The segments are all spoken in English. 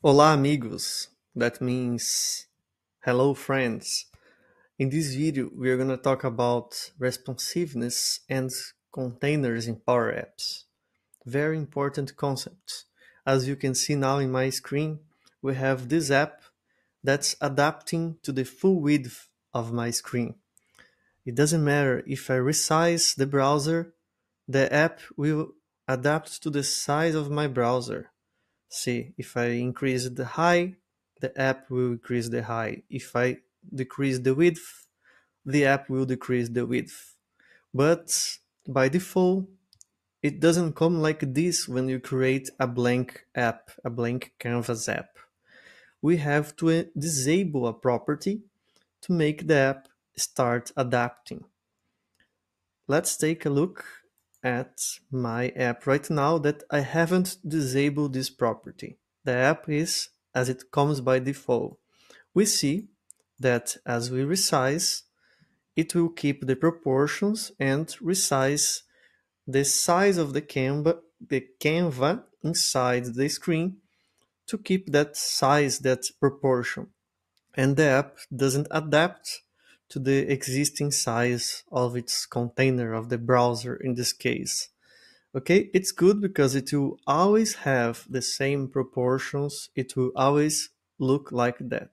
Olá, amigos. That means hello, friends. In this video, we are going to talk about responsiveness and containers in Power Apps. Very important concept. As you can see now in my screen, we have this app that's adapting to the full width of my screen. It doesn't matter if I resize the browser, the app will adapt to the size of my browser. See, if I increase the height, the app will increase the height. If I decrease the width, the app will decrease the width. But by default, it doesn't come like this when you create a blank app, a blank canvas app. We have to disable a property to make the app start adapting. Let's take a look at my app right now that I haven't disabled this property. The app is as it comes by default. We see that as we resize, it will keep the proportions and resize the size of the canva inside the screen to keep that size, that proportion. And the app doesn't adapt to the existing size of its container, of the browser in this case. Okay, it's good because it will always have the same proportions, it will always look like that.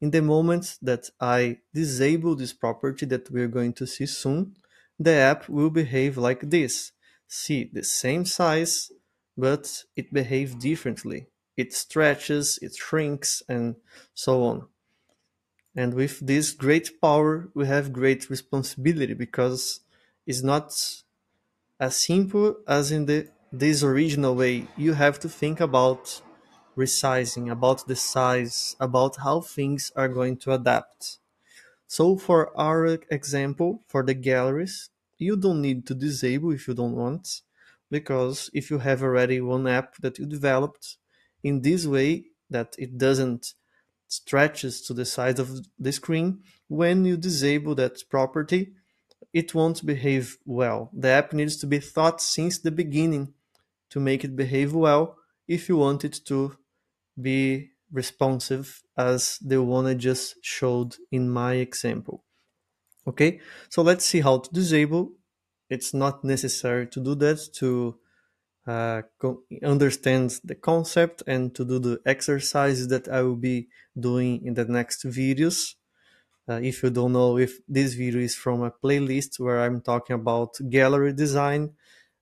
In the moment that I disable this property that we're going to see soon, the app will behave like this. See, the same size, but it behaves differently. It stretches, it shrinks, and so on. And with this great power, we have great responsibility, because it's not as simple as in this original way. You have to think about resizing, about the size, about how things are going to adapt. So for our example, for the galleries, you don't need to disable if you don't want, because if you have already one app that you developed in this way, that it doesn't stretches to the size of the screen, when you disable that property, it won't behave well. The app needs to be thought since the beginning to make it behave well if you want it to be responsive as the one I just showed in my example. Okay, so let's see how to disable. It's not necessary to do that to understand the concept and to do the exercises that I will be doing in the next videos. If you don't know, if this video is from a playlist where I'm talking about gallery design,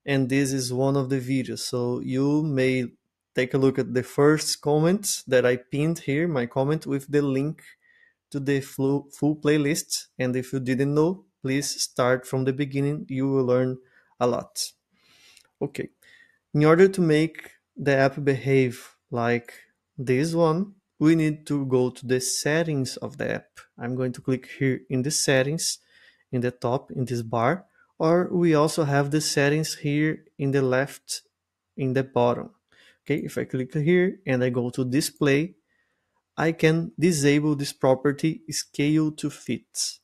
and this is one of the videos, so you may take a look at the first comment that I pinned here, my comment with the link to the full playlist. And if you didn't know, please start from the beginning, you will learn a lot. Okay. In order to make the app behave like this one, we need to go to the settings of the app. I'm going to click here in the settings, in the top, in this bar, or we also have the settings here in the left, in the bottom. Okay, if I click here and I go to display, I can disable this property, scale to fit.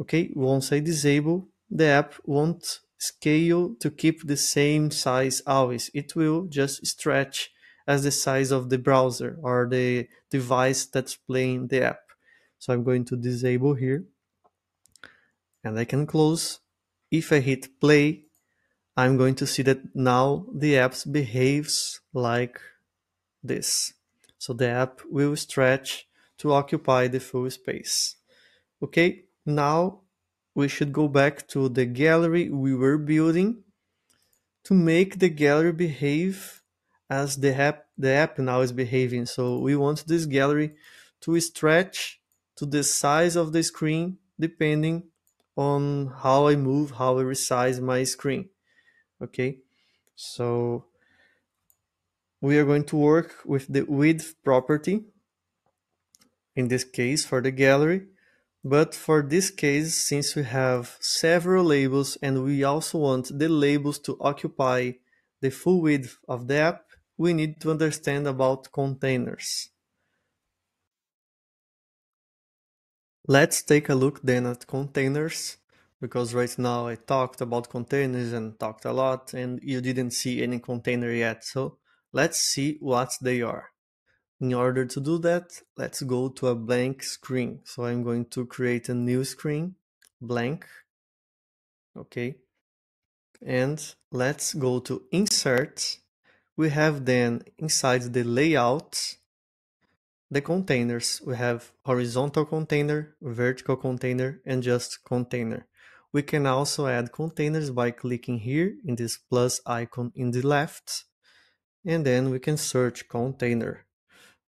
Okay, once I disable, the app won't scale to keep the same size always. It will just stretch as the size of the browser or the device that's playing the app. So I'm going to disable here and I can close. If I hit play, I'm going to see that now the app behaves like this. So the app will stretch to occupy the full space. Okay, now we should go back to the gallery we were building to make the gallery behave as the app now is behaving. So we want this gallery to stretch to the size of the screen depending on how I move, how I resize my screen. Okay, so we are going to work with the width property, in this case for the gallery. But for this case, since we have several labels and we also want the labels to occupy the full width of the app, we need to understand about containers. Let's take a look then at containers, because right now I talked about containers and talked a lot and you didn't see any container yet. So let's see what they are. In order to do that, let's go to a blank screen. So I'm going to create a new screen, blank. Okay. And let's go to insert. We have then inside the layout, the containers. We have horizontal container, vertical container, and just container. We can also add containers by clicking here in this plus icon in the left. And then we can search container.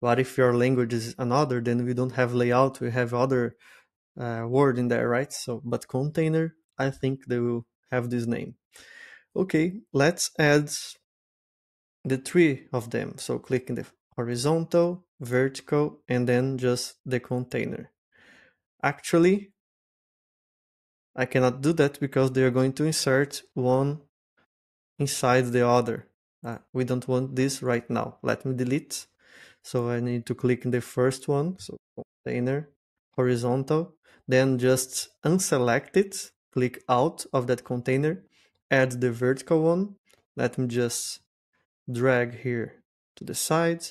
But if your language is another, then we don't have layout, we have other word in there, right? So, but container, I think they will have this name. Okay, let's add the three of them. So click in the horizontal, vertical, and then just the container. Actually, I cannot do that because they are going to insert one inside the other. We don't want this right now. Let me delete. So I need to click in the first one, so container, horizontal, then just unselect it, click out of that container, add the vertical one, let me just drag here to the side,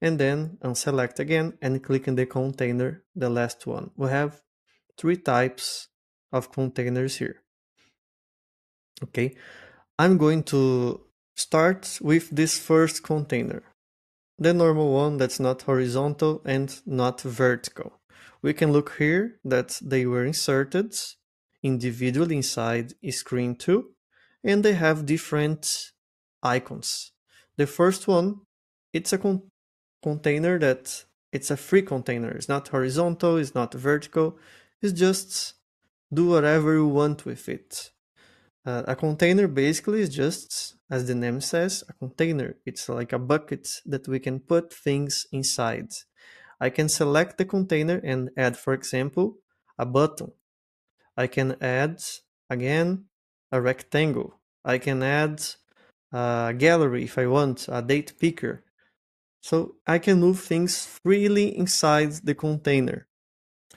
and then unselect again and click in the container, the last one. We have three types of containers here. Okay, I'm going to start with this first container. The normal one that's not horizontal and not vertical. We can look here that they were inserted individually inside screen 2 and they have different icons. The first one, it's a container that it's a free container. It's not horizontal, it's not vertical. It's just do whatever you want with it. A container basically is just, as the name says, a container. It's like a bucket that we can put things inside. I can select the container and add, for example, a button. I can add, again, a rectangle. I can add a gallery if I want, a date picker. So I can move things freely inside the container.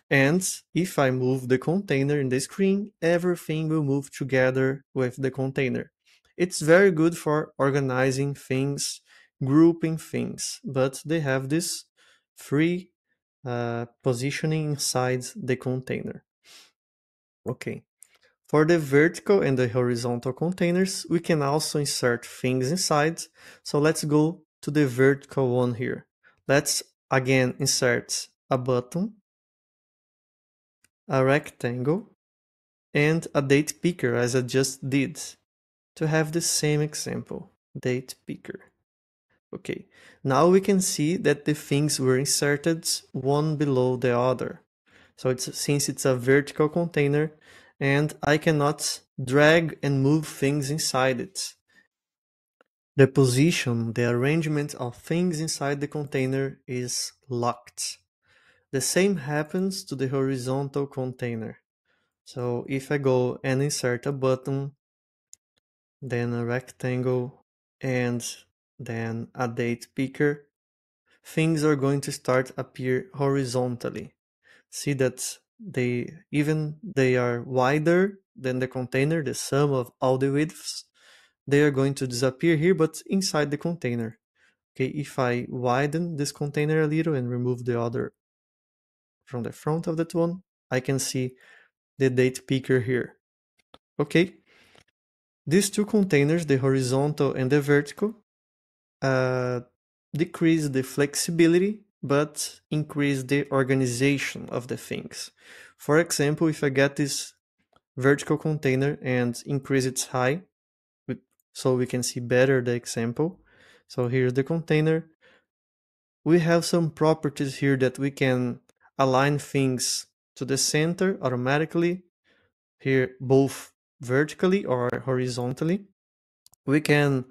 And if I move the container in the screen, everything will move together with the container. It's very good for organizing things, grouping things, but they have this free positioning inside the container. Okay. For the vertical and the horizontal containers, we can also insert things inside. So let's go to the vertical one here. Let's again insert a button, a rectangle, and a date picker as I just did. To have the same example, date picker. Okay, now we can see that the things were inserted one below the other. So it's, since it's a vertical container and I cannot drag and move things inside it. The position, the arrangement of things inside the container is locked. The same happens to the horizontal container. So if I go and insert a button, then a rectangle, and then a date picker, things are going to start appear horizontally. See that they are wider than the container, the sum of all the widths, they are going to disappear here, but inside the container. Okay, if I widen this container a little and remove the other from the front of that one, I can see the date picker here. Okay. These two containers, the horizontal and the vertical, decrease the flexibility, but increase the organization of the things. For example, if I get this vertical container and increase its height, so we can see better the example. So here's the container. We have some properties here that we can align things to the center automatically. Here, both vertically or horizontally. We can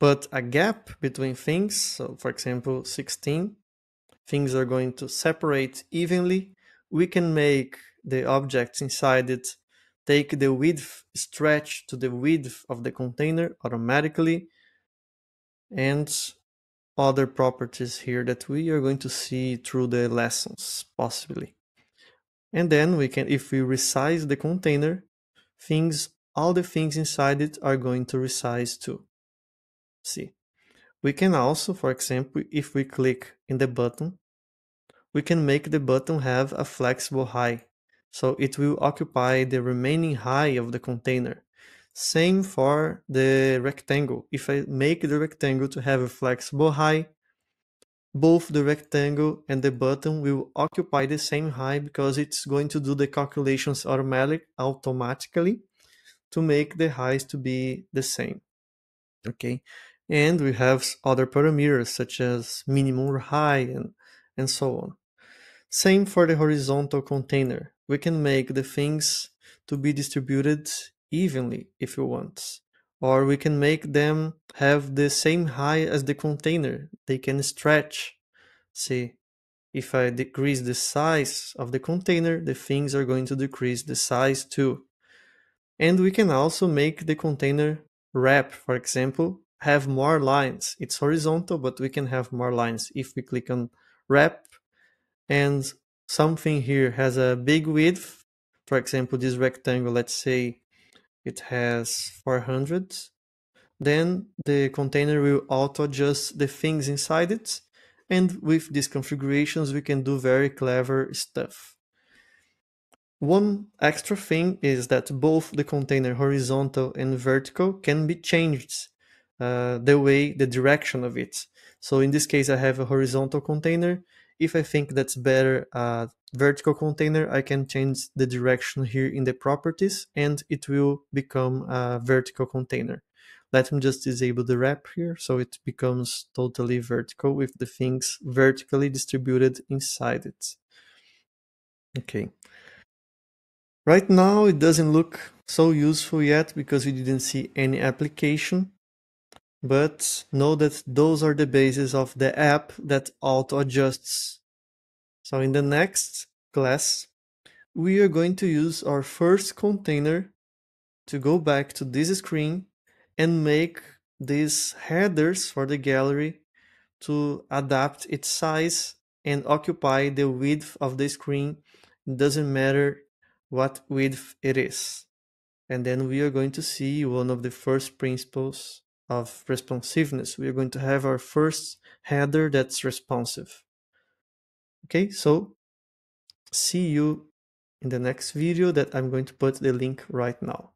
put a gap between things. So for example, 16, things are going to separate evenly. We can make the objects inside it take the width, stretch to the width of the container automatically, and other properties here that we are going to see through the lessons possibly. And then we can, if we resize the container, all the things inside it are going to resize too. See, We can also, for example, if we click in the button, we can make the button have a flexible height, so it will occupy the remaining height of the container. Same for the rectangle. If I make the rectangle to have a flexible height, both the rectangle and the button will occupy the same height because it's going to do the calculations automatically to make the heights to be the same. Okay, and we have other parameters such as minimum height and so on. Same for the horizontal container. We can make the things to be distributed evenly if you want, or we can make them have the same height as the container. They can stretch. See, if I decrease the size of the container, the things are going to decrease the size too. And we can also make the container wrap, for example, have more lines. It's horizontal, but we can have more lines. If we click on wrap and something here has a big width, for example, this rectangle, let's say it has 400, then the container will auto adjust the things inside it, and with these configurations we can do very clever stuff. One extra thing is that both the container horizontal and vertical can be changed, the direction of it. So in this case I have a horizontal container. If I think that's better, vertical container, I can change the direction here in the properties and it will become a vertical container. Let me just disable the wrap here so it becomes totally vertical with the things vertically distributed inside it. Okay. Right now it doesn't look so useful yet because we didn't see any application. But know that those are the bases of the app that auto-adjusts. So in the next class, we are going to use our first container to go back to this screen and make these headers for the gallery to adapt its size and occupy the width of the screen. It doesn't matter what width it is. And then we are going to see one of the first principles of responsiveness. We are going to have our first header that's responsive. Okay, so see you in the next video that I'm going to put the link right now.